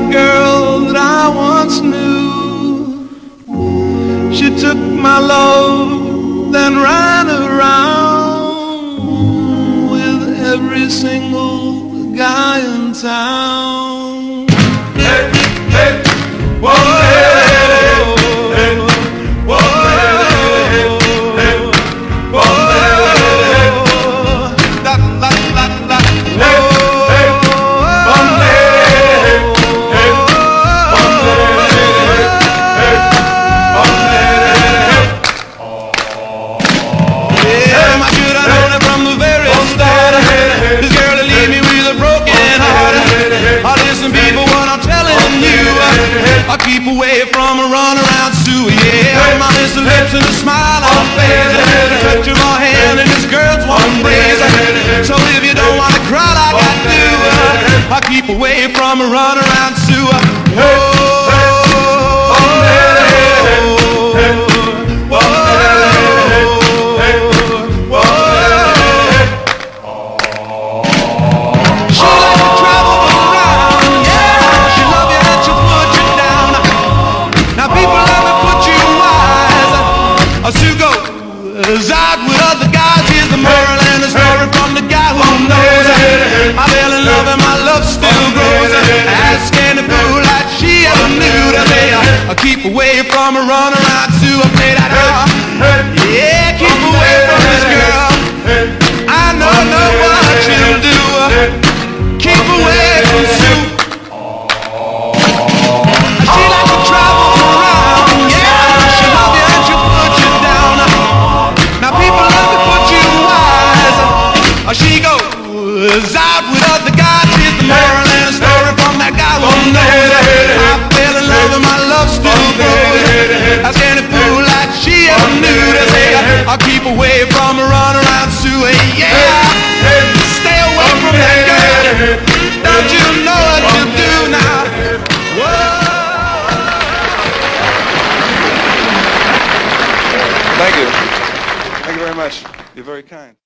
the girl that I once knew. She took my love, then ran around with every single guy in town. Hey, hey, whoa, hey. I keep away from a runaround Sue, yeah. My little lips and a smile on face, the touch of my hand and this girl's one breeze. So if you don't wanna cry like I do, I keep away from a runaround Sue. Sue goes out with other guys. Here's the moral and the story from the guy who knows. I fell in love and my love still grows. Ask any fool like she ever knew that they I keep away from a runaround Sue. I play that hard. Yeah, keep away from this girl. I know what she'll do. Keep away from Sue. She likes to travel around. Yeah, she loves you and she'll put you down. Now people love to put you wise. She goes out with other guys. Here's the moral and a story from that guy who knows. I fell in love and my love still grows. Ask any fool like she ever knew to say I'll keep away from a runaround Sue. Yeah, stay away from that girl. Don't you know what you do now? Thank you. Thank you very much. You're very kind.